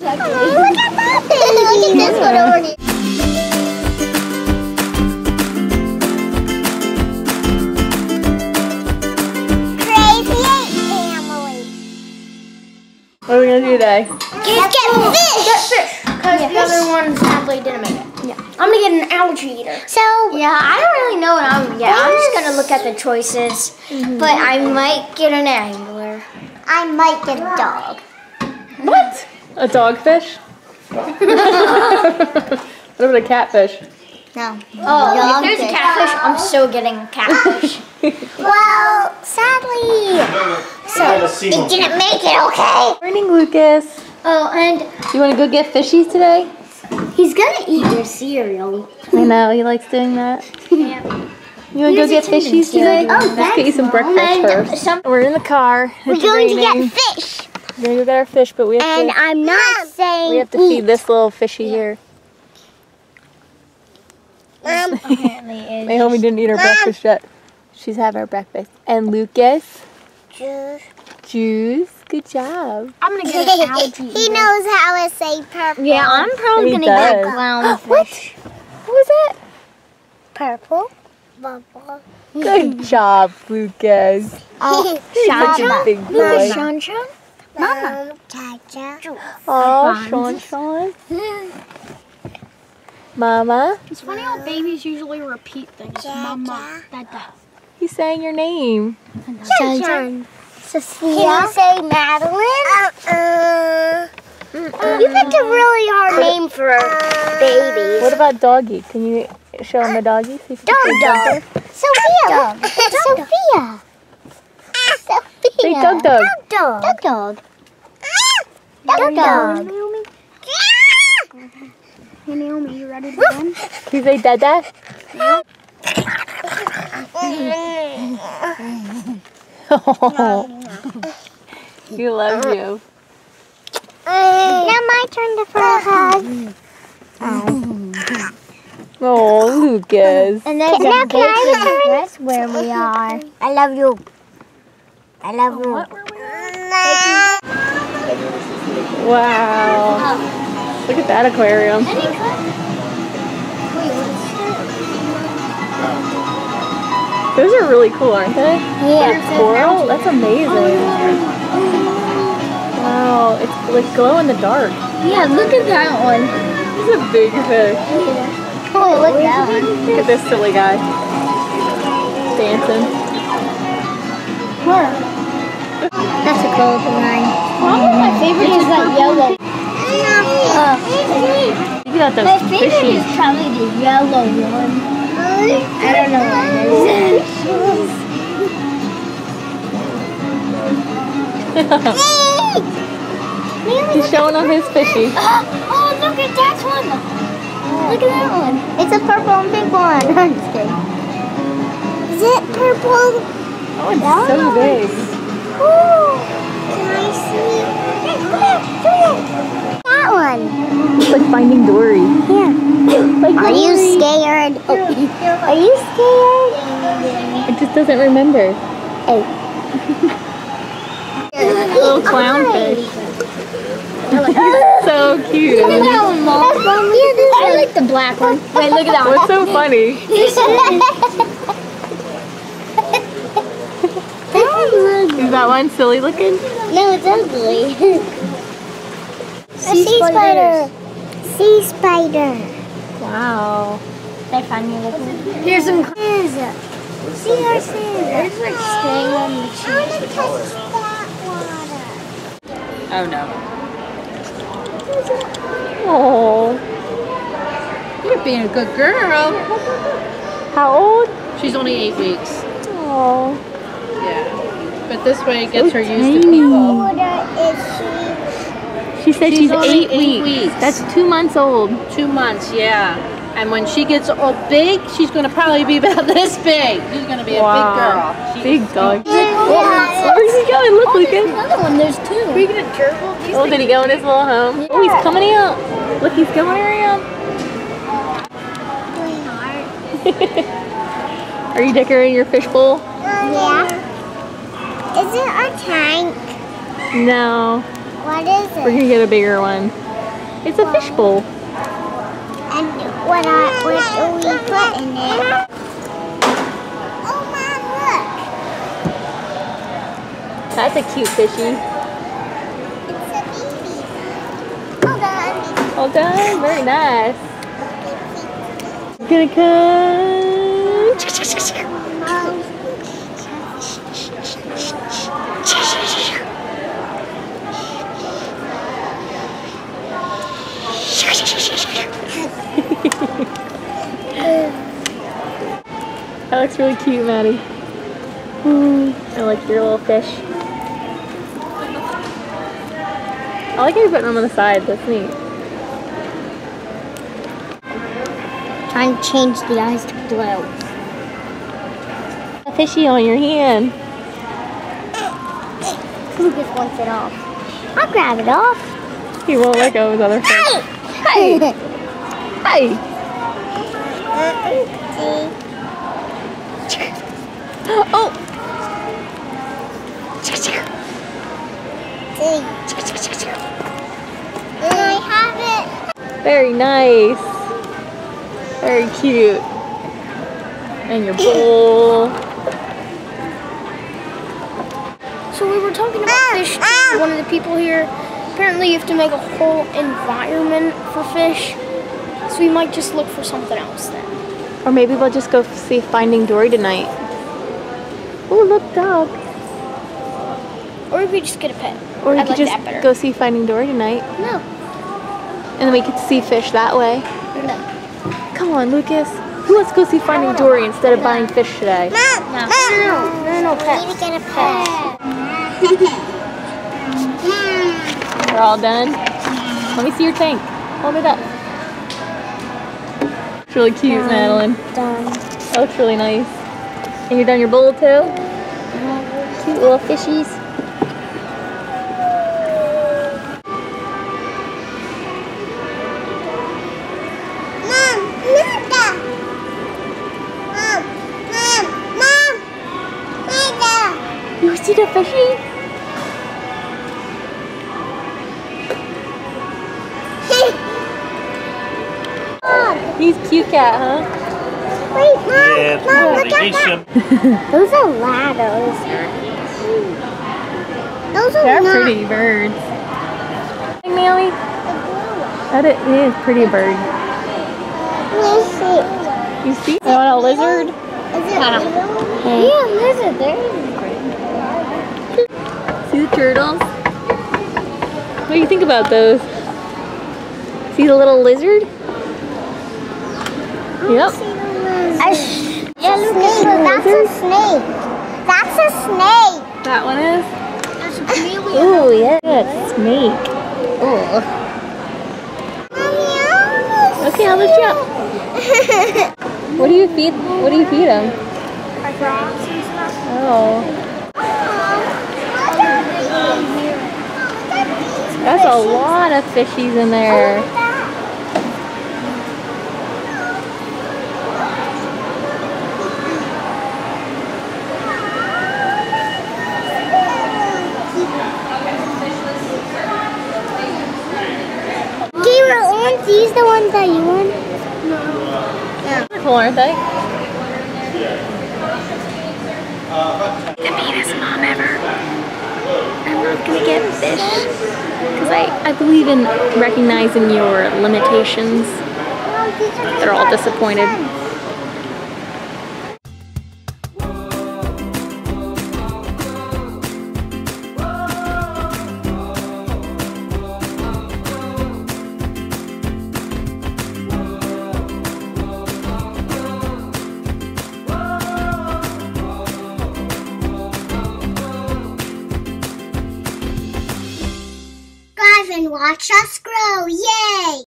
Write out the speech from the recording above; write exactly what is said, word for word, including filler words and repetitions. Oh, look at that thing! Look at this one already. Crazy eight Family. What are we gonna do today? Get, get fish! Get fish! Because yeah, the fish. Other one sadly didn't make it. Yeah. I'm gonna get an algae eater. So yeah, I don't really know what I'm. Yeah, I'm just gonna look at the choices. Mm-hmm. But I might get an angler. I might get a dog. What? A dogfish? What about a catfish? No. Oh, if there's a catfish, I'm so getting a catfish. Well, sadly. So, it didn't make it, okay? Morning, Lucas. Oh, and. You want to go get fishies today? He's going to eat your cereal. I know, he likes doing that. Yeah. You want to go get fishies today? Oh, that's Let's get you some breakfast and first. Some We're in the car. We're it's going raining. to get fish. We're gonna go get our fish, but we have and to. And I'm not saying. We have to eat. feed this little fishy yeah. here. Mom, apparently is. Naomi didn't eat her Mom. breakfast yet. She's having her breakfast. And Lucas. Juice. Juice. Good job. I'm gonna get an algae. He either. knows how to say purple. Yeah, I'm probably gonna does. get a clown fish. What? What was that? Purple. Bubble. Good job, Lucas. Oh, Sean. Big boy. Lucas, Sean, Sean. Mama. Cha-cha. Oh, Sean Sean. Mama. It's funny how babies usually repeat things. Mama. Dada. He's saying your name. Sean Sean. Sophia. Can you say Madeline? Uh-uh. Mm-mm. You picked a really hard name for a baby. What about doggy? Can you show him a doggy? Dog dog. Sophia. Dog. Sophia. Say dog dog. Dog dog. Dog dog. Dog dog. Naomi. Hey Naomi, you ready to run? Can you say dada? You love you. Now my turn to for a hug. Oh, oh Lucas. And there's now, a big that's where we are. I love you. I love you. Oh, wow. Oh. Look at that aquarium. Wait, what's Those are really cool, aren't they? Yeah. They're coral? That's amazing. Oh. Wow, it's like glow in the dark. Yeah, look at that one. This is a big fish. Yeah. Oh, look at that one. Look at this silly guy. Dancing. Where? That's a cool line. Probably my favorite is that yellow. Uh, you got those my favorite fishies. is probably the yellow one. I don't know what it is. He's showing off his fishy. Oh, look at that one. Look at that one. It's a purple and pink one. I'm just kidding. Is it purple? Oh, it's that so big. Ooh, can I see? That one. It's like Finding Dory. Yeah. Like Are Dory. you scared? Oh. Are you scared? It just doesn't remember. Oh. Little clownfish. So cute. Look at that one, Mom. I like the black one. Wait, look at that one. What's so funny? Is that one silly looking? No, it's ugly. sea, sea spider. Sea spider. Wow. They find me looking. Here's some horses. Sea horses. They're just like staying on the cheese. I want to touch that water. Oh no. Oh. You're being a good girl. How old? She's only eight weeks. Oh. Yeah. But this way it gets so her tiny. used to people. How old is she? She said she's, she's eight, eight weeks. weeks. That's two months old. Two months, yeah. And when she gets old big, she's going to probably be about this big. She's going to be wow. a big girl. She's big dog. Big. Yeah. Where's he going? Look, oh, Lucas. Another one. There's two. Are we going to gerbil? These oh, did he go in his little home? Yeah. Oh, he's coming out. Look, he's coming around. Are you decorating your fish bowl? Yeah. Is it our tank? No. What is it? We're going to get a bigger one. It's a fishbowl. And what, I, what do we put in it? Oh, Mom, look! That's a cute fishy. It's a baby. Hold on. Hold on. Very nice. Gonna come. That looks really cute, Maddie. Mm, I like your little fish. I like how you're putting them on the side. That's neat. Trying to change the eyes to blue. A fishy on your hand. Lucas wants it off. I'll grab it off. He won't let go of his other fish. Hey! Hey! Hey! Oh! I have it! Very nice. Very cute. And your bowl. So we were talking about fish to one of the people here. Apparently you have to make a whole environment for fish. So we might just look for something else then. Or maybe we'll just go see Finding Dory tonight. Oh, look, dog. Or we could just get a pet. Or we could just go see Finding Dory tonight. No. And then we could see fish that way. No. Come on, Lucas. Let's go see Finding Dory instead of buying fish today. No, no, no, no, no pets. We need to get a pet. We're all done. Let me see your tank. Hold it up. It's really cute, done, Madeline. Done. That looks really nice. And you're done your bowl too? Mm-hmm. Cute little fishies. Mom, Nada! Mom, Mom, Mom, Nada! You see the fishy? He's a cute cat, huh? Wait, Mom! Yeah, Mom, look at that! Those are llamas. Those are They're not pretty birds. Hey, Naomi. That is a pretty bird. You see? You want a lizard? Is it ah. little? Yeah, lizard. They're See the turtles? What do you think about those? See the little lizard? Yep. A sh yeah, Lucas, that's a snake. That's a snake. That one is? That's really Ooh, yeah, that's a snake. Ooh. Mommy, okay, I'll lift you up. What do you feed what do you feed them? Our frogs and stuff. Oh. Um, that's a lot of fishies in there. These the ones that you want? No. Yeah. They're cool, aren't they? The meanest mom ever. I'm not gonna get fish. Because I, I believe in recognizing your limitations. They're all disappointed. Watch us